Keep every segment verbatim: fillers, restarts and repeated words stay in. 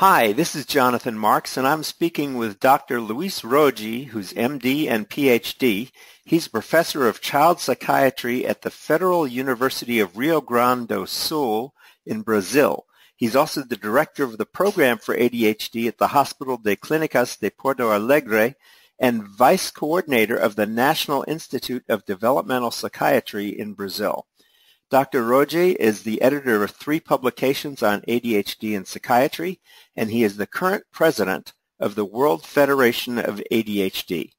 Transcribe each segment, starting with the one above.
Hi, this is Jonathan Marks, and I'm speaking with Doctor Luis Rogi, who's M D and P H D. He's a professor of child psychiatry at the Federal University of Rio Grande do Sul in Brazil. He's also the director of the program for A D H D at the Hospital de Clínicas de Porto Alegre and vice coordinator of the National Institute of Developmental Psychiatry in Brazil. Doctor Rogi is the editor of three publications on A D H D and psychiatry, and he is the current president of the World Federation of A D H D.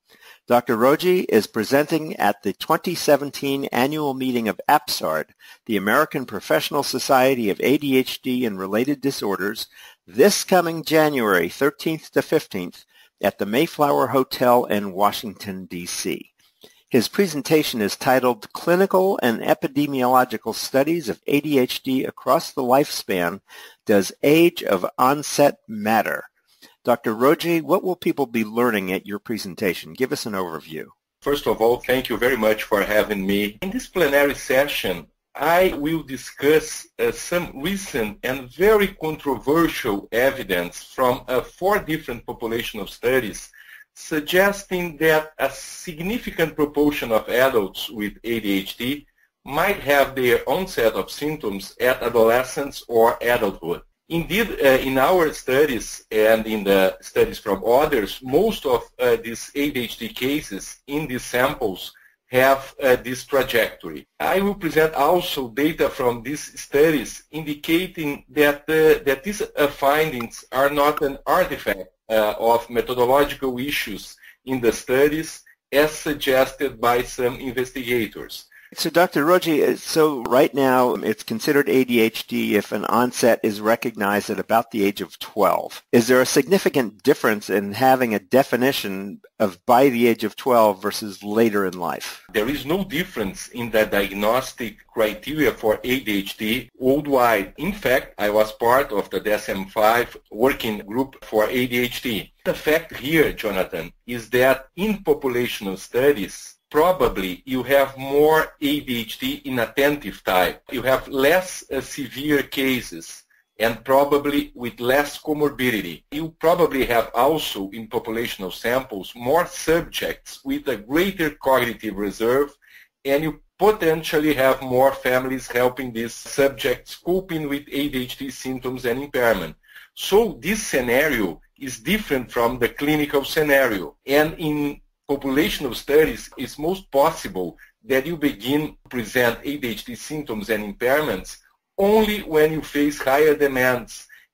Doctor Rogi is presenting at the twenty seventeen annual meeting of A P S A R D, the American Professional Society of A D H D and Related Disorders, this coming January thirteenth to fifteenth at the Mayflower Hotel in Washington, D C His presentation is titled Clinical and Epidemiological Studies of A D H D Across the Lifespan, Does Age of Onset Matter? Doctor Rogi, what will people be learning at your presentation? Give us an overview. First of all, thank you very much for having me. In this plenary session, I will discuss uh, some recent and very controversial evidence from uh, four different population of studies suggesting that a significant proportion of adults with A D H D might have their onset of symptoms at adolescence or adulthood. Indeed, uh, in our studies and in the studies from others, most of uh, these A D H D cases in these samples have uh, this trajectory. I will present also data from these studies indicating that, uh, that these uh, findings are not an artifact Uh, of methodological issues in the studies as suggested by some investigators. So Doctor Rogi, so right now it's considered A D H D if an onset is recognized at about the age of twelve. Is there a significant difference in having a definition of by the age of twelve versus later in life? There is no difference in the diagnostic criteria for A D H D worldwide. In fact, I was part of the D S M five working group for A D H D. The fact here, Jonathan, is that in populational studies, probably you have more A D H D inattentive type. You have less uh, severe cases and probably with less comorbidity. You probably have also in populational samples more subjects with a greater cognitive reserve, and you potentially have more families helping these subjects coping with A D H D symptoms and impairment. So this scenario is different from the clinical scenario, and in populational studies, it's most possible that you begin to present A D H D symptoms and impairments only when you face higher demands,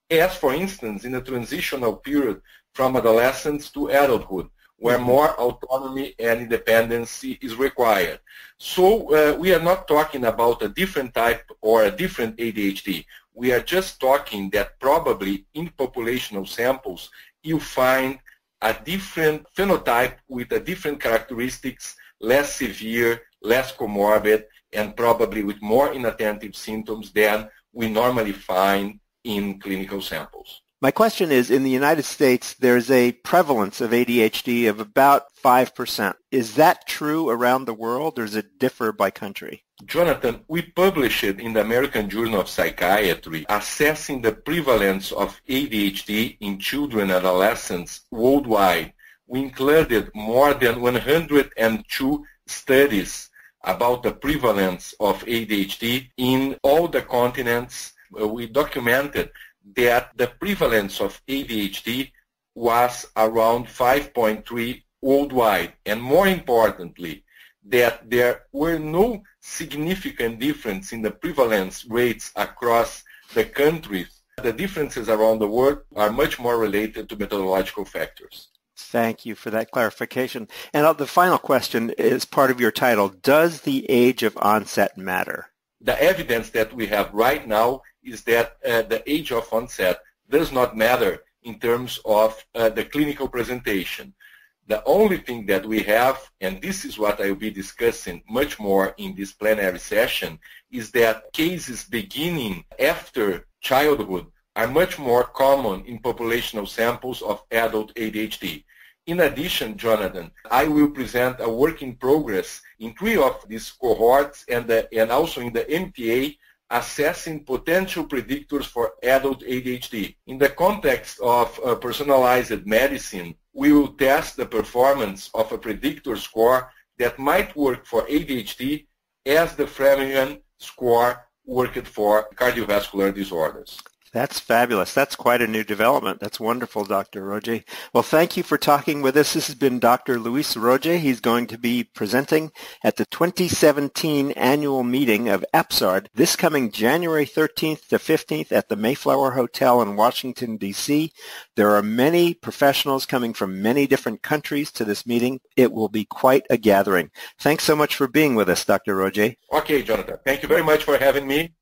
as for instance in the transitional period from adolescence to adulthood, where more autonomy and independence is required. So uh, we are not talking about a different type or a different A D H D. We are just talking that probably in populational samples you find a different phenotype with a different characteristics, less severe, less comorbid, and probably with more inattentive symptoms than we normally find in clinical samples. My question is, in the United States, there's a prevalence of A D H D of about five percent. Is that true around the world, or does it differ by country? Jonathan, we published in the American Journal of Psychiatry assessing the prevalence of A D H D in children and adolescents worldwide. We included more than one hundred two studies about the prevalence of A D H D in all the continents. We documented that the prevalence of A D H D was around five point three worldwide, and more importantly, that there were no significant difference in the prevalence rates across the countries. The differences around the world are much more related to methodological factors. Thank you for that clarification. And the final question is part of your title: does the age of onset matter? The evidence that we have right now is that uh, the age of onset does not matter in terms of uh, the clinical presentation. The only thing that we have, and this is what I will be discussing much more in this plenary session, is that cases beginning after childhood are much more common in populational samples of adult A D H D. In addition, Jonathan, I will present a work in progress in three of these cohorts and, the, and also in the M P A assessing potential predictors for adult A D H D. In the context of uh, personalized medicine, we will test the performance of a predictor score that might work for A D H D as the Framingham score worked for cardiovascular disorders. That's fabulous. That's quite a new development. That's wonderful, Doctor Rogi. Well, thank you for talking with us. This has been Doctor Luis Rogi. He's going to be presenting at the twenty seventeen annual meeting of A P S A R D this coming January thirteenth to fifteenth at the Mayflower Hotel in Washington, D C There are many professionals coming from many different countries to this meeting. It will be quite a gathering. Thanks so much for being with us, Doctor Rogi. Okay, Jonathan. Thank you very much for having me.